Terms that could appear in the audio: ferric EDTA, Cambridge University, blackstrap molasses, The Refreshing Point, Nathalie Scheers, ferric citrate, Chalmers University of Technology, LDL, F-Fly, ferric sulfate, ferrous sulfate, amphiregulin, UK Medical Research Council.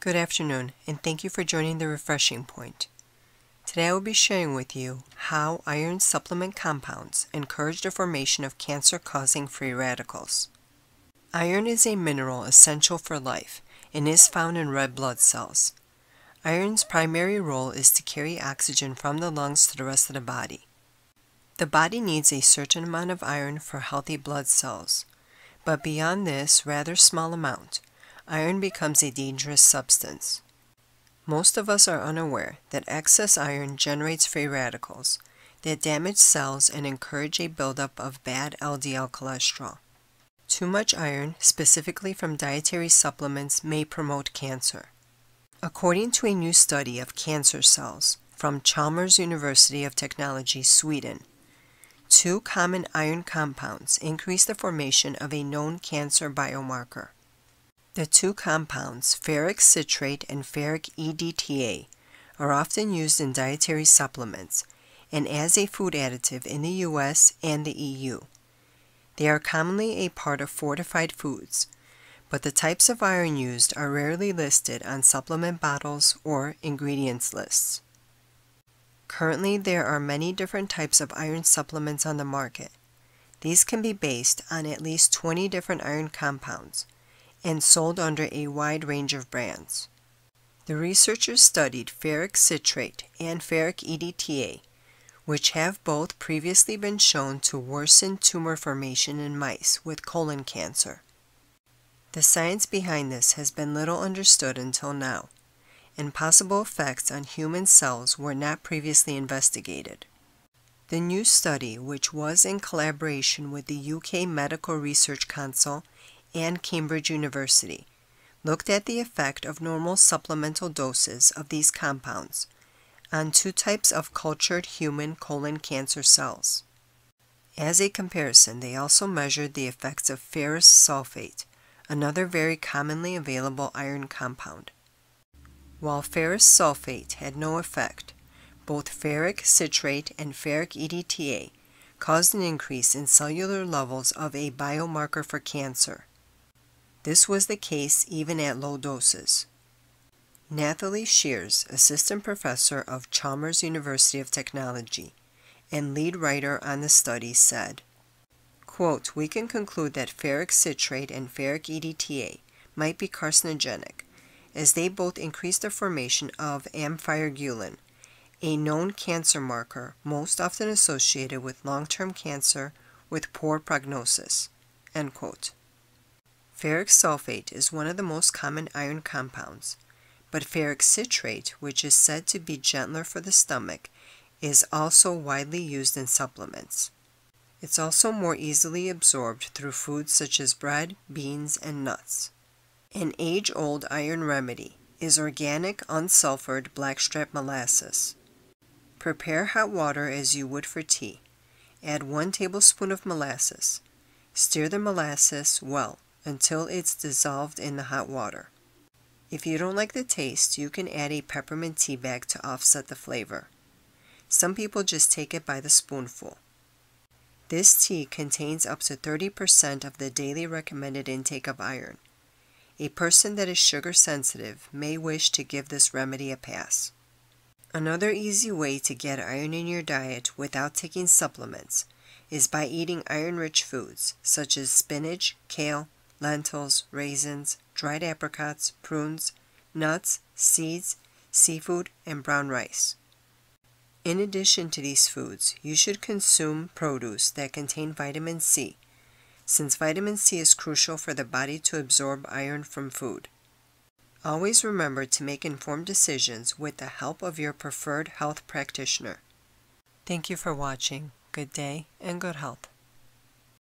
Good afternoon, and thank you for joining The Refreshing Point. Today I will be sharing with you how iron supplement compounds encourage the formation of cancer-causing free radicals. Iron is a mineral essential for life and is found in red blood cells. Iron's primary role is to carry oxygen from the lungs to the rest of the body. The body needs a certain amount of iron for healthy blood cells, but beyond this rather small amount, iron becomes a dangerous substance. Most of us are unaware that excess iron generates free radicals that damage cells and encourage a buildup of bad LDL cholesterol. Too much iron, specifically from dietary supplements, may promote cancer. According to a new study of cancer cells from Chalmers University of Technology, Sweden, two common iron compounds increase the formation of a known cancer biomarker. The two compounds, ferric citrate and ferric EDTA, are often used in dietary supplements and as a food additive in the US and the EU. They are commonly a part of fortified foods, but the types of iron used are rarely listed on supplement bottles or ingredients lists. Currently, there are many different types of iron supplements on the market. These can be based on at least 20 different iron compounds and sold under a wide range of brands. The researchers studied ferric citrate and ferric EDTA, which have both previously been shown to worsen tumor formation in mice with colon cancer. The science behind this has been little understood until now, and possible effects on human cells were not previously investigated. The new study, which was in collaboration with the UK Medical Research Council and Cambridge University, looked at the effect of normal supplemental doses of these compounds on two types of cultured human colon cancer cells. As a comparison, they also measured the effects of ferrous sulfate, another very commonly available iron compound. While ferrous sulfate had no effect, both ferric citrate and ferric EDTA caused an increase in cellular levels of a biomarker for cancer. This was the case even at low doses. Nathalie Scheers, assistant professor of Chalmers University of Technology and lead writer on the study, said, quote, "We can conclude that ferric citrate and ferric EDTA might be carcinogenic, as they both increase the formation of amphiregulin, a known cancer marker most often associated with long-term cancer with poor prognosis." End quote. Ferric sulfate is one of the most common iron compounds, but ferric citrate, which is said to be gentler for the stomach, is also widely used in supplements. It's also more easily absorbed through foods such as bread, beans, and nuts. An age-old iron remedy is organic unsulfured blackstrap molasses. Prepare hot water as you would for tea. Add 1 tablespoon of molasses. Stir the molasses well until it's dissolved in the hot water. If you don't like the taste, you can add a peppermint tea bag to offset the flavor. Some people just take it by the spoonful. This tea contains up to 30% of the daily recommended intake of iron. A person that is sugar sensitive may wish to give this remedy a pass. Another easy way to get iron in your diet without taking supplements is by eating iron-rich foods such as spinach, kale, lentils, raisins, dried apricots, prunes, nuts, seeds, seafood, and brown rice. In addition to these foods, you should consume produce that contain vitamin C, since vitamin C is crucial for the body to absorb iron from food. Always remember to make informed decisions with the help of your preferred health practitioner. Thank you for watching. Good day and good health.